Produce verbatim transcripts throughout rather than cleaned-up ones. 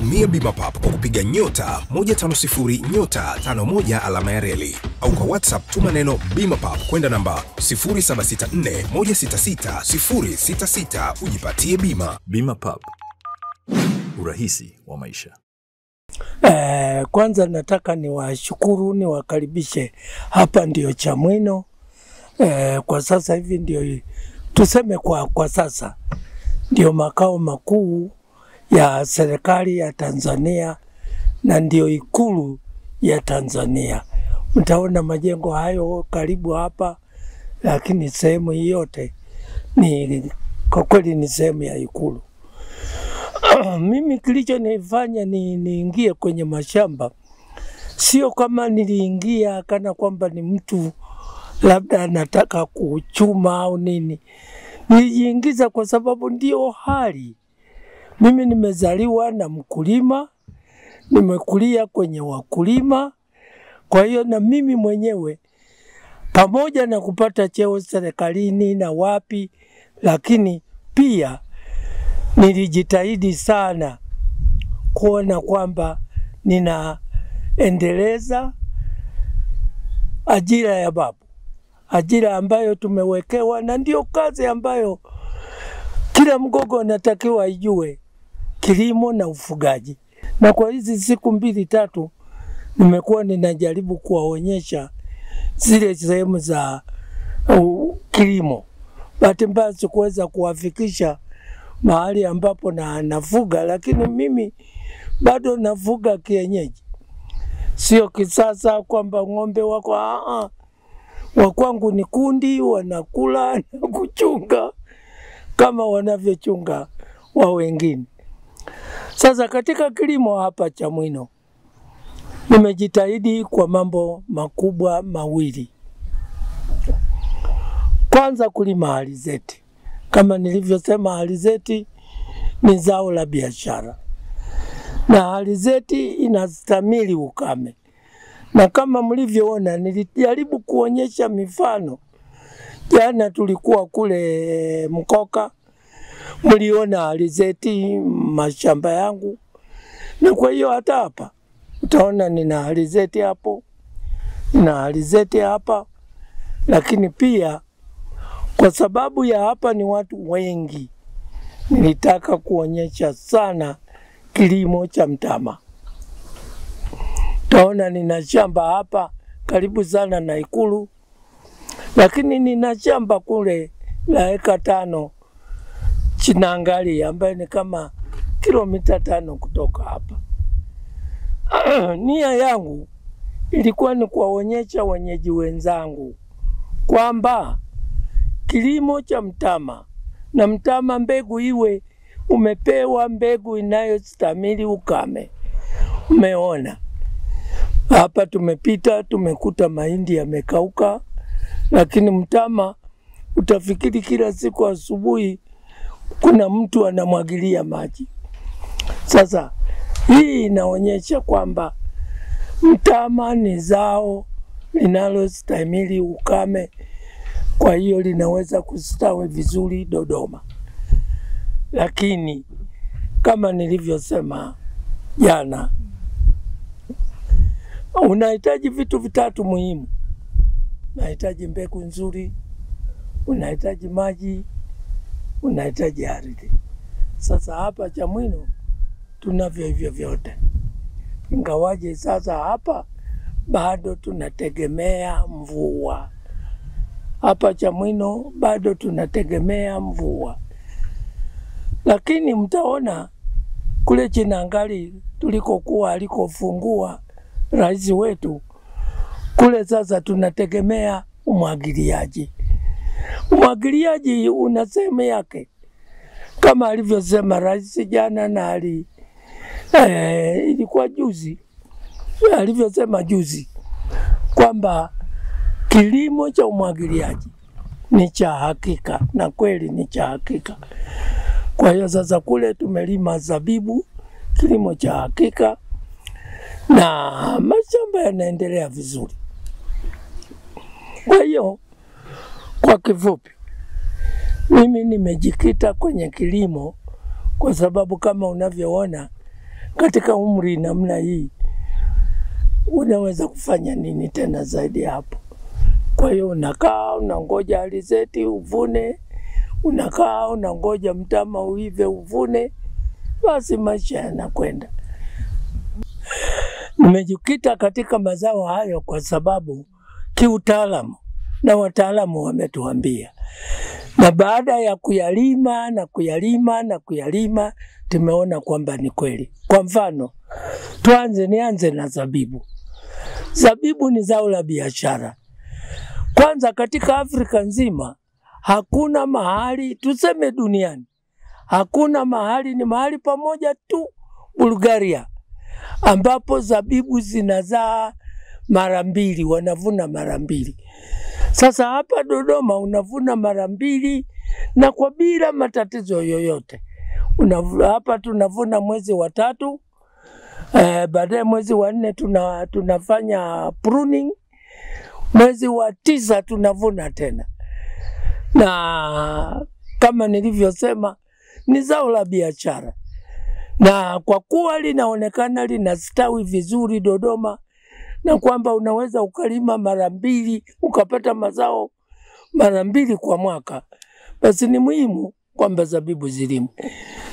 Tumia Bima Pub kwa kupiga nyota moja tano sifuri nyota tano moja alama ya reli au kwa WhatsApp tuma neno Bima Pub kwenda namba sifuri saba sita nne moja sita sita sifuri sita sita ujipatie bima. Bima Pub, urahisi wa maisha. Eh, kwanza nataka ni washukuru ni wakaribishe hapa ndio Chamwino. Eh, kwa sasa hivi ndio tuseme kwa kwa sasa ndio makao makuu ya serikali ya Tanzania na ndio ikulu ya Tanzania. Mtaona majengo hayo karibu hapa, lakini sehemu yote ni kwa kweli ni sehemu ya ikulu. Mimi kilicho nifanya ni niingie kwenye mashamba, sio kama niliingia kana kwamba ni mtu labda nataka kuchuma au nini. Niliingiza kwa sababu ndio hali. Mimi nimezaliwa na mkulima, nimekulia kwenye wakulima. Kwa hiyo na mimi mwenyewe pamoja na kupata cheo serikalini na wapi, lakini pia nilijitahidi sana kuona kwamba ninaendeleza ajira ya babu, ajira ambayo tumewekewa, na ndio kazi ambayo kila mgogo anatakiwa ajue, kilimo na ufugaji. Na kwa hizi siku mbili tatu nimekuwa ninajaribu kuwaonyesha zile sehemu za uh, kilimo. Bahati mbaya sikuweza kuwafikisha mahali ambapo na nafuga, lakini mimi bado nafuga kienyeji, sio kisasa kwamba ng'ombe wako aa, wa kwangu ni kundi wanakula na kuchunga kama wanavyochunga wa wengine. Sasa katika kilimo hapa Chamwino nimejitahidi kwa mambo makubwa mawili. Kwanza kulima alizeti. Kama nilivyosema, alizeti ni zao la biashara na alizeti inastamili ukame, na kama mlivyoona nilijaribu kuonyesha mifano. Jana tulikuwa kule Mkoka, mliona alizeti mashamba yangu, na kwa hiyo hata hapa utaona nina alizeti hapo, nina alizeti hapa. Lakini pia kwa sababu ya hapa ni watu wengi, nilitaka kuonyesha sana kilimo cha mtama. Utaona nina shamba hapa karibu sana na ikulu, lakini nina shamba kule la eka tano Chinangali, ambayo ni kama kilomita tano kutoka hapa. Nia yangu ilikuwa ni kuwaonyesha wenyeji wenzangu kwamba kilimo cha mtama, na mtama mbegu iwe umepewa mbegu inayostahimili ukame. Umeona hapa tumepita, tumekuta mahindi yamekauka, lakini mtama utafikiri kila siku asubuhi kuna mtu anamwagilia maji. Sasa hii inaonyesha kwamba mtama ni zao linalostahimili ukame, kwa hiyo linaweza kustawi vizuri Dodoma. Lakini kama nilivyosema jana, unahitaji vitu vitatu muhimu. Unahitaji mbegu nzuri, unahitaji maji, unahitaji ardhi. Sasa hapa Chamwino tunavyo hivyo vyote. Ingawaje sasa hapa bado tunategemea mvua. Hapa Chamwino bado tunategemea mvua. Lakini mtaona kule Chinangali tulikokuwa alikofungua rais wetu, kule sasa tunategemea umwagiliaji. Umwagiliaji una sehemu yake, kama alivyosema rais jana na ali eh, ilikuwa juzi alivyosema juzi kwamba kilimo cha umwagiliaji ni cha hakika, na kweli ni cha hakika. Kwa hiyo sasa kule tumelima zabibu, kilimo cha hakika, na mashamba yanaendelea vizuri. Kwa hiyo kwa kifupi mimi nimejikita kwenye kilimo, kwa sababu kama unavyoona katika umri namna hii unaweza kufanya nini tena zaidi hapo? Kwa hiyo unakaa unangoja alizeti uvune, unakaa unangoja mtama uive uvune, basi maisha yanakwenda. Nimejikita katika mazao hayo kwa sababu kiutaalamu na wataalamu wametuambia. Na baada ya kuyalima na kuyalima na kuyalima tumeona kwamba ni kweli. Kwa mfano, tuanze nianze na zabibu. Zabibu ni zao la biashara. Kwanza katika Afrika nzima hakuna mahali, tuseme duniani, hakuna mahali, ni mahali pamoja tu Bulgaria, ambapo zabibu zinazaa mara mbili, wanavuna mara mbili. Sasa hapa Dodoma unavuna mara mbili na kwa bila matatizo yoyote. Unavuna, hapa tunavuna mwezi wa tatu, e, baadaye mwezi wa nne tuna, tunafanya pruning, mwezi wa tisa tunavuna tena. Na kama nilivyosema ni zao la biashara. Na kwa kuwa linaonekana linastawi vizuri Dodoma, na kwamba unaweza ukalima mara mbili ukapata mazao mara mbili kwa mwaka, basi ni muhimu kwamba zabibu zilimwe.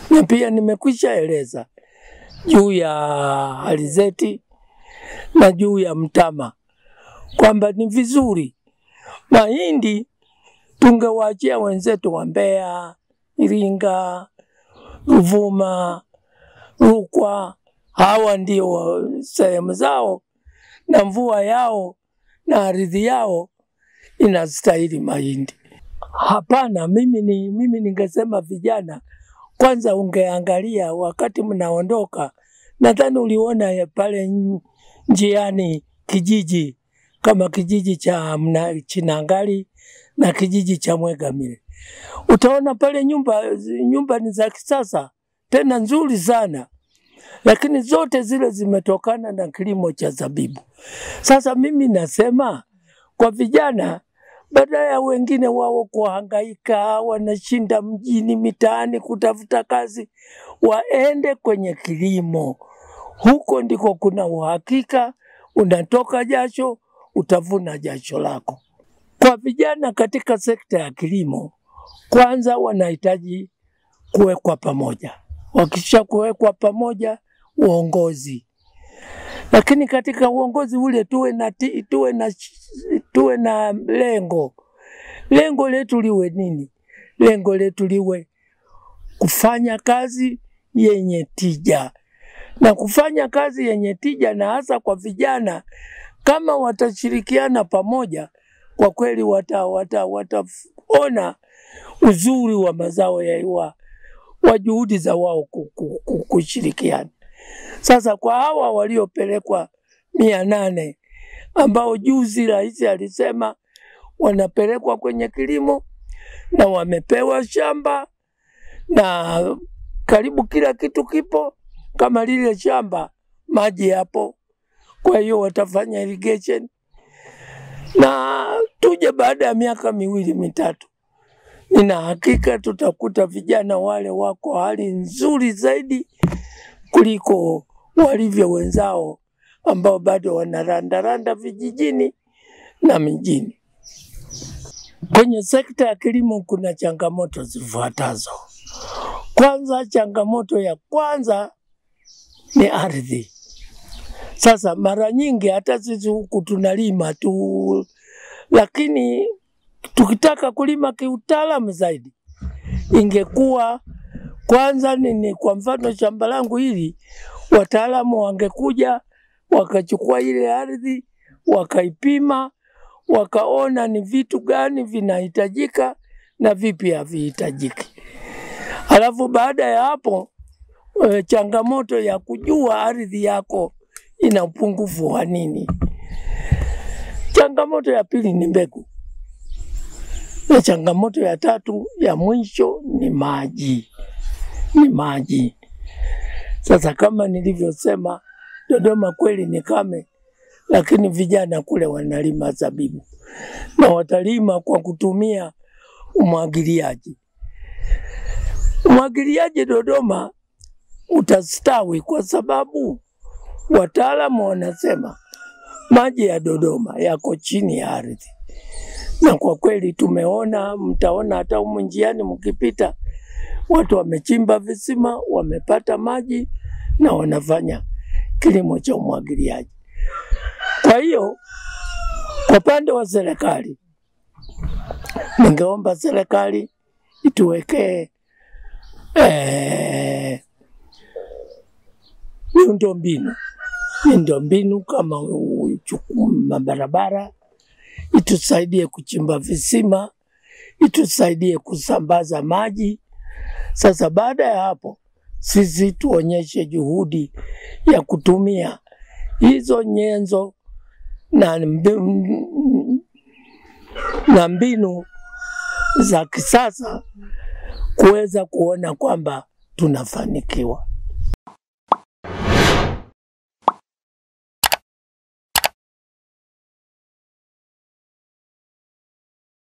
Na pia nimekwisha eleza juu ya alizeti na juu ya mtama kwamba ni vizuri. Mahindi tungewaachia wenzetu wa Mbeya, Iringa, Ruvuma, Rukwa, hawa ndio sehemu zao na mvua yao na ardhi yao inastahili mahindi. Hapana, mimi ni mimi ningesema vijana, kwanza ungeangalia wakati mnaondoka. Nadhani uliona pale njiani kijiji kama kijiji cha Chinangali na kijiji cha Mwegamire. Utaona pale nyumba nyumba ni za kisasa tena nzuri sana, lakini zote zile zimetokana na kilimo cha zabibu. Sasa mimi nasema kwa vijana, badala ya wengine wao kuhangaika wanashinda mjini mitaani kutafuta kazi, waende kwenye kilimo. Huko ndiko kuna uhakika, unatoka jasho, utavuna jasho lako. Kwa vijana katika sekta ya kilimo, kwanza wanahitaji kuwekwa pamoja. Wakisha kuwekwa pamoja, uongozi. Lakini katika uongozi ule tuwe na tuwe na tuwe na lengo. Lengo letu liwe nini? Lengo letu liwe kufanya kazi yenye tija. Na kufanya kazi yenye tija, na hasa kwa vijana, kama watashirikiana pamoja, kwa kweli wata wata wataona uzuri wa mazao ya iwa wa juhudi za wao kushirikiana. Sasa kwa hawa waliopelekwa mia nane ambao juzi rais alisema wanapelekwa kwenye kilimo na wamepewa shamba na karibu kila kitu kipo, kama lile shamba maji hapo, kwa hiyo watafanya irrigation. Na tuje baada ya miaka miwili mitatu, nina hakika tutakuta vijana wale wako hali nzuri zaidi kuliko walivyo wenzao ambao bado wanarandaranda vijijini na mijini. Kwenye sekta ya kilimo kuna changamoto zifuatazo. Kwanza, changamoto ya kwanza ni ardhi. Sasa mara nyingi hata sisi huku tunalima tu, lakini tukitaka kulima kiutaalamu zaidi, ingekuwa kwanza nini, kwa mfano shamba langu hili, wataalamu wangekuja wakachukua ile ardhi, wakaipima, wakaona ni vitu gani vinahitajika na vipi havihitajiki. Alafu baada ya hapo, changamoto ya kujua ardhi yako ina upungufu wa nini. Changamoto ya pili ni mbegu. Na changamoto ya tatu ya mwisho ni maji. Ni maji. Sasa kama nilivyosema Dodoma kweli ni kame, lakini vijana kule wanalima zabibu. Na watalima kwa kutumia umwagiliaji. Umwagiliaji Dodoma utastawi kwa sababu wataalamu wanasema maji ya Dodoma yako chini ya ardhi. Na kwa kweli tumeona, mtaona hata humu njiani mkipita, watu wamechimba visima, wamepata maji na wanafanya kilimo cha umwagiliaji. Kwa hiyo, kwa pande wa serikali, ningeomba serikali ituwekee eh, miundombinu. Miundombinu kama uchukuma barabara, itusaidie kuchimba visima, itusaidie kusambaza maji. Sasa baada ya hapo, sisi tuonyeshe juhudi ya kutumia hizo nyenzo na na mbinu za kisasa kuweza kuona kwamba tunafanikiwa.